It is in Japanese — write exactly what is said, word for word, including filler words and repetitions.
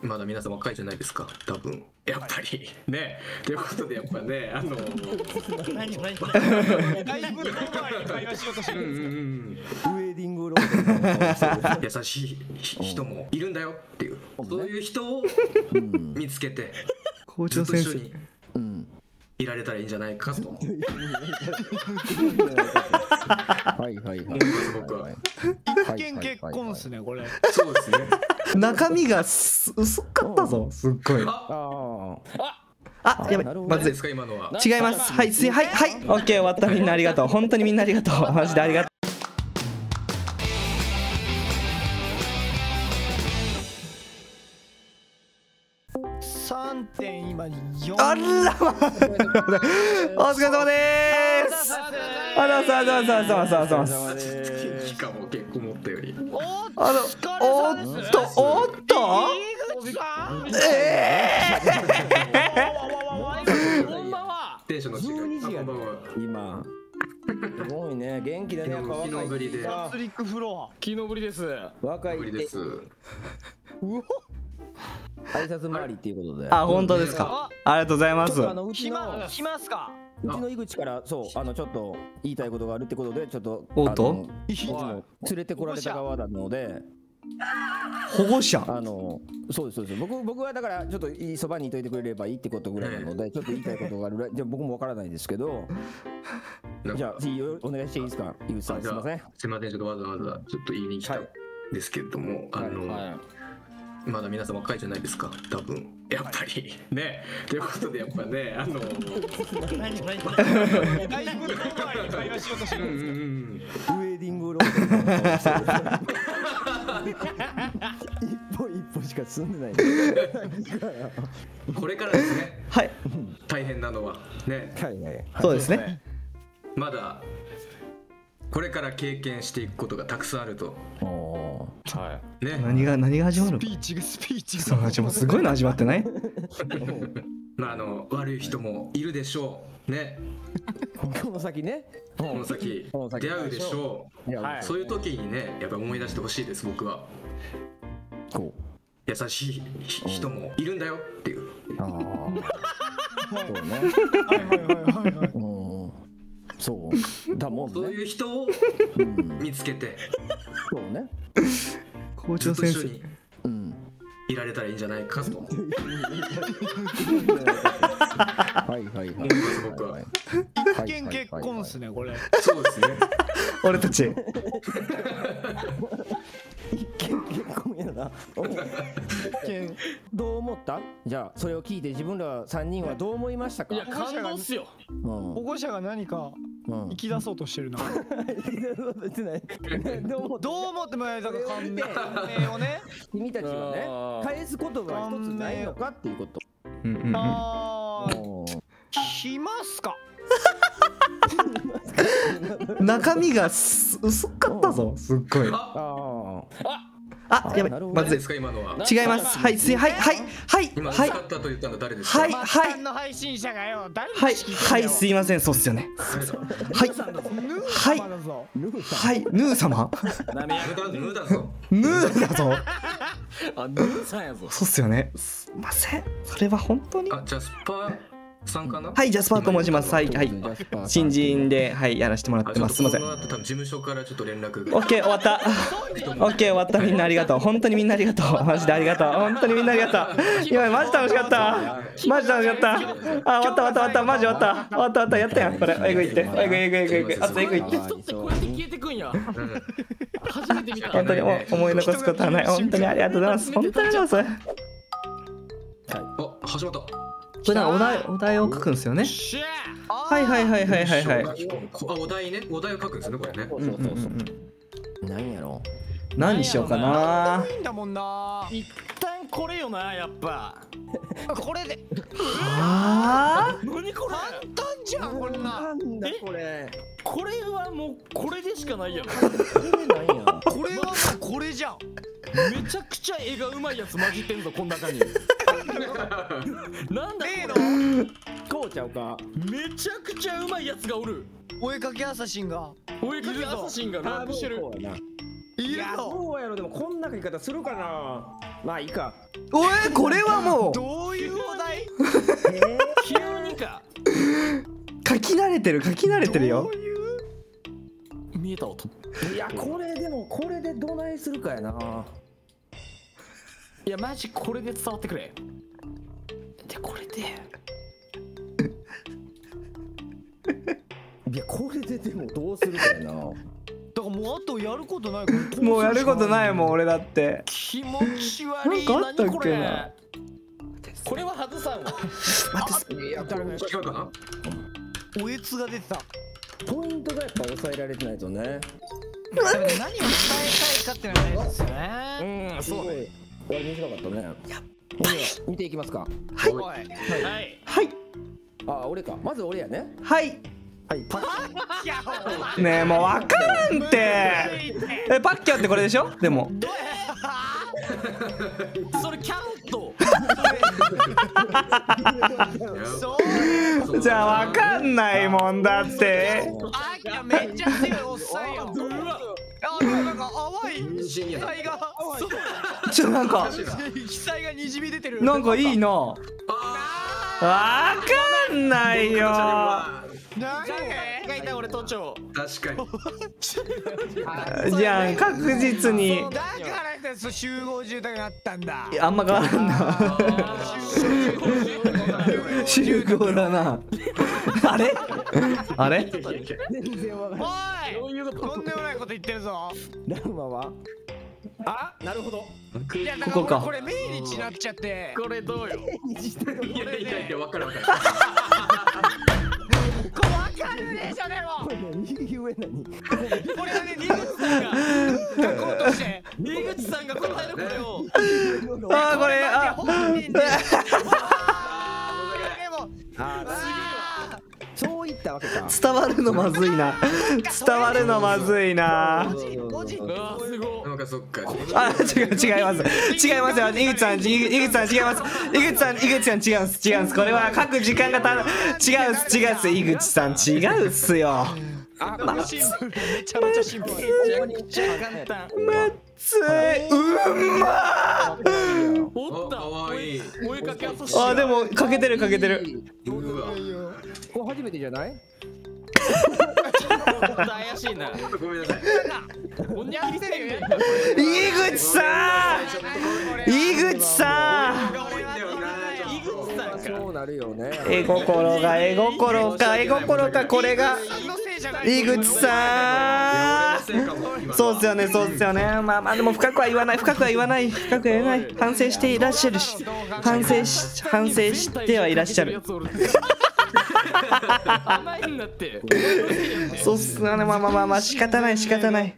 まだ皆さん若いじゃないですか、多分やっぱりね。ということでやっぱね、あのだいぶ遠回り会話しようとしてるんですけど、ウェディングロード優しい人もいるんだよっていう、そういう人を見つけてずっと一緒にいられたらいいんじゃないかと。はいはいはい。一見結婚っすねこれ。そうですね。中身が薄かったぞ。すっごい。ああ、やばい。まずいですか今のは。違います。はいすいはいはい。オッケー終わった、みんなありがとう。本当にみんなありがとう。マジでありがとう。さんてん今よん。あらま。お疲れ様です。あらさあさあさあさあさあさあさあ。期間も結構持ったより。あのおっとおっと。ええ。こんばんは。テンションの違い。こんばんは。今。すごいね、元気だね。昨日ぶりで。スリックフロア。昨日ぶりです。若いです。うお。挨拶回りっていうことで。あ、本当ですか。ありがとうございます。暇、暇すか。うちの井口から、そう、あの、ちょっと言いたいことがあるってことで、ちょっと。おっと。連れてこられた側なので。保護者。あの、そうです、そうです。僕、僕はだから、ちょっといいそばにいといてくれればいいってことぐらいなので、ちょっと言いたいことがある。じゃ、僕もわからないですけど。じゃあ、次、お願いしていいですか。井口さん、すみません。すみません、ちょっとわざわざ、ちょっと言いに来たんですけれども、あの。まだ皆さん若いじゃないですか、多分やっぱりね。ということでやっぱね、あのだいぶ遠回り会話しようとしてるんですけど、ウェディングロード一歩一歩しか進んでないこれからですね。はい、大変なのはね、そうですね、まだこれから経験していくことがたくさんあると。はいね、何が何が始まるの？スピーチがスピーチがすごいの始まってない？まああの悪い人もいるでしょうね。この先ね、この先出会うでしょう。そういう時にね、やっぱ思い出してほしいです僕は。こう優しい人もいるんだよっていう。ああ。そうね。はいはいはいはい。そうだもんね。そういう人を見つけて。そうね。校長先生いられたらいいんじゃないかと。はいはいはい。僕は一見結婚ですねこれ。そうですね。俺たち。一見結婚やな。一見どう思った？じゃあそれを聞いて自分ら三人はどう思いましたか？いや感動っすよ。保護者が何か。生き出そうとしてるな。どう思ってもらえたか感銘をね。君たちはね、返す言葉は一つないのかっていうこと。ああ、暇っすか。中身が薄かったぞ。すっごい。ああ、やばい。まずいですか今のは。違います。はい、すいはいはいはいはい。はいはいはい。の配信者がよ。はいはいすいませんそうっすよね。はいはいはいヌー様。ヌーだぞ。ヌーだぞ。あヌーさんやぞ。そうっすよね。すいませんそれは本当に。あジャスパーさんかな。はいジャスパーと申します。はいはい新人ではいやらせてもらってます。すいません。多分事務所からちょっと連絡。オッケー終わった。オッケー終わったみんなありがとう。本当にみんなありがとう。マジでありがとう。本当にみんなありがとう。やばいマジ楽しかった。マジ楽しかった。あ終わった終わった終わったマジ終わった終わった終わったやったやんこれ。えぐいってえぐいえぐいえぐいえぐいあとえぐいって。人ってこうやって消えてくんや。初めて見た。本当に思い残すことはない。本当にありがとうございます。本当にありがとうございます。あ始まった。これなんかお題お題を書くんですよね。はいはいはいはいはいはい。あお題ねお題を書くんですねこれね。そうそうそう。何やろ。何しようかな。いいんだもんな。一旦これよなやっぱ。これで。ああ。何これ。簡単じゃんこんな。なんだこれ。これはもうこれでしかないやん。これなんや。これはもうこれじゃん。めちゃくちゃ絵がうまいやつ混じってんぞこん中に。なんだこうちゃうか。めちゃくちゃうまいやつがおる。お絵かきアサシンがお絵かきアサシンがラブしてる。いや、どうやろ、でもこんな言い方するかな。まあいいか。おえ、これはもうどういうお題？急にか。書き慣れてる、書き慣れてるよ。見えた音。いや、これでもこれでどないするかやな。いや、マジこれで伝わってくれ。で、これで。いや、これででもどうするかやな。だからもうあとやることないからもうやることないもん俺だって。気持ち悪い。なんかあったっけな。これは外さんわ。おえつが出てた。ポイントがやっぱ抑えられてないとね。何を伝えたいかっていうのは大事ですよね。うん、そうね。俺短かったね。見ていきますか。はいはいはい。あ、俺か。まず俺やね。はいはい、パッキャオ。ねえ、もうわからんって。え、パッキャオってこれでしょ。でもそれキャロット。じゃあわかんないもんだって。あ、めっちゃ強いおっさんよ。あ、なんか淡い死体が、ちょ、なんか死体がにじみ出てる。なんかいいな。わかんないよ。俺都庁。確かに。じゃあ確実に。だからです集合住宅になったんだ。あんま変わらんな。集合だな。あれ？あれ？おい！とんでもないこと言ってるぞ。ランマは？あ、なるほど。ここか。これ命日になっちゃって。これどうよ。いやいやいや、わかるわかる。わかるでしょ。でもこれ右上なにこれはね、ニグツさんが書こうとして、ニグツさんが答えるこれを。ああ、これ、ああ、そういったわけか。伝わるのまずいな。伝わるのまずいな。あ、違う、違います。違いますよ。井口さん、井口さん、違います。井口さん、井口さん、違うんす、違うんす。これは書く時間がた違うっす、違うっす。井口さん、違うっすよ。あ、まっつい。めちゃめちゃシンプル。めっちゃ簡単。まっつい。うんまー。おった。あ、でも、かけてる、かけてる。これ初めてじゃない？怪しいな。ごめんなさい。井口さん、井口さん、絵心が絵心か絵心か、これが井口さん。そうっすよね、そうっすよね。まあまあ、でも深くは言わない、深くは言わない、深くは言わない。反省していらっしゃるし、反省し反省してはいらっしゃる。甘いんだって。そうっすね。まあまあまあまあ、仕方ない仕方ない。